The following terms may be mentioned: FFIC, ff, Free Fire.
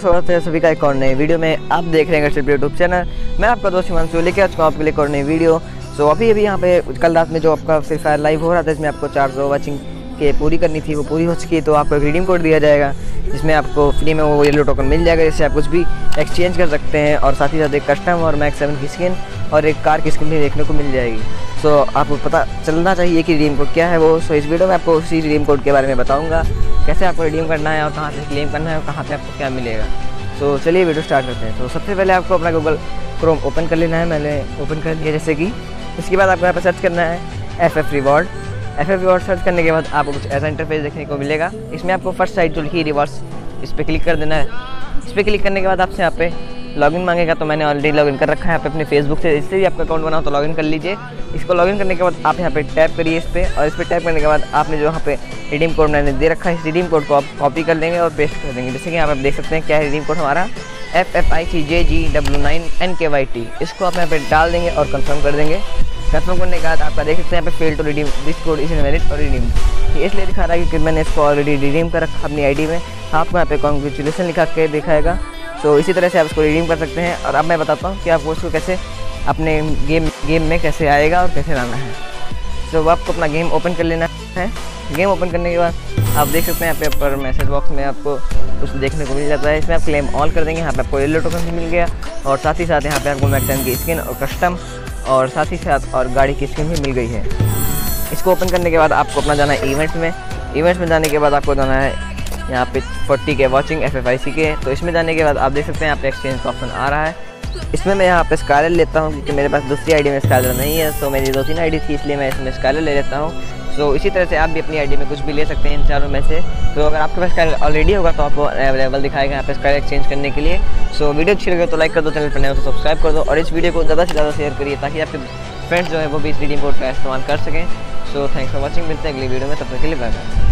स्वागत है सभी का एक और नई वीडियो में। आप देख रहे हैं सिर्फ यूट्यूब चैनल। मैं आपका दोस्त हिमांशु लेके आज आपके लिए एक और नई वीडियो। सो अभी यहाँ पे कल रात में जो आपका फ्री फायर लाइव हो रहा था, इसमें आपको 400 वाचिंग के पूरी करनी थी, वो पूरी हो चुकी है। तो आपको एक रिडीम कोड दिया जाएगा जिसमें आपको फ्री में वो येलो टोकन मिल जाएगा, जिससे आप कुछ भी एक्सचेंज कर सकते हैं। और साथ ही साथ एक कस्टम और मैक्स 7 की स्किन और एक कार की स्किन भी देखने को मिल जाएगी। सो आपको पता चलना चाहिए कि रिडीम कोड क्या है वो। सो इस वीडियो में आपको उसी रिडीम कोड के बारे में बताऊँगा, कैसे आपको रिडीम करना है और कहाँ से क्लेम करना है और कहाँ पे आपको क्या मिलेगा। सो चलिए वीडियो स्टार्ट करते हैं। तो सबसे पहले आपको अपना गूगल क्रोम ओपन कर लेना है। मैंने ओपन कर लिया जैसे कि। इसके बाद आपको यहाँ पर सर्च करना है FF रिवॉर्ड। सर्च करने के बाद आपको कुछ ऐसा इंटरफेस देखने को मिलेगा। इसमें आपको फर्स्ट साइड जो लिखी रिवॉर्ड्स, इस पर क्लिक कर देना है। इस पर क्लिक करने के बाद आपसे यहाँ पे लॉगिन मांगेगा। तो मैंने ऑलरेडी लॉगिन कर रखा है यहाँ पे अपने फेसबुक से। इससे भी आपका अकाउंट बनाओ तो लॉगिन कर लीजिए। इसको लॉगिन करने के बाद आप यहाँ पे टैप करिए इस पर, और इस पर टैप करने के बाद आपने जो यहाँ पे रिडीम कोड मैंने दे रखा है, इस रिडीम कोड को आप कॉपी कर लेंगे और पेस्ट कर देंगे। जैसे कि यहाँ पे आप देख सकते हैं क्या है रिडीम कोड हमारा FFIC JGW9NKYT। इसको आप यहाँ पे डाल देंगे और कंफर्म कर देंगे। कंफर्म करने के बाद आपका देख सकते हैं यहाँ पे fail to redeem this code is invalid और रिडीम। ये इसलिए दिखा रहा है क्योंकि मैंने इसको ऑलरेडी रिडीम कर रखा अपनी आई डी में। आपको यहाँ पे कॉन्ग्रेचुलेसन लिखा के दिखाएगा। तो इसी तरह से आप इसको रिडीम कर सकते हैं। और अब मैं बताता हूँ कि आपको इसको कैसे अपने गेम में कैसे आएगा और कैसे लाना है। तो आपको अपना गेम ओपन कर लेना है। गेम ओपन करने के बाद आप देख सकते हैं यहाँ पर मैसेज बॉक्स में आपको कुछ देखने को मिल जाता है। इसमें आप क्लेम ऑल कर देंगे। यहाँ पे आपको येलो टोकन भी मिल गया, और साथ ही साथ यहाँ पे आपको मैक्स 7 की स्किन और कस्टम और साथ ही साथ और गाड़ी की स्किन भी मिल गई है। इसको ओपन करने के बाद आपको अपना जाना है इवेंट्स में। इवेंट्स में जाने के बाद आपको जाना है यहाँ पे 40 के वॉचिंग FFIC के। तो इसमें जाने के बाद आप देख सकते हैं यहाँ पे एक्सचेंज का ऑप्शन आ रहा है। इसमें मैं यहाँ पे स्काइलर लेता हूँ क्योंकि मेरे पास दूसरी आईडी में स्काइलर नहीं है। तो मेरी 2-3 आईडी थी, इसलिए मैं इसमें स्काइलर ले लेता हूँ। तो इसी तरह से आप भी अपनी आईडी में कुछ भी ले सकते हैं इन चारों में से। तो अगर आपके पास स्काइलर ऑलरेडी होगा तो आपको अवेलेबल दिखाएगा यहाँ पे स्काइलर एक्सचेंज करने के लिए। सो वीडियो अच्छी लगे तो लाइक कर दो, चैनल पर नए हो तो सब्सक्राइब कर दो, और इस वीडियो को ज़्यादा से ज़्यादा शेयर करिए ताकि आपके फ्रेंड्स जो है वो भी इस रिडीम कोड का इस्तेमाल कर सकें। So thanks for watching. मिलते हैं अगली वीडियो में, तब तक के लिए बाय बाय।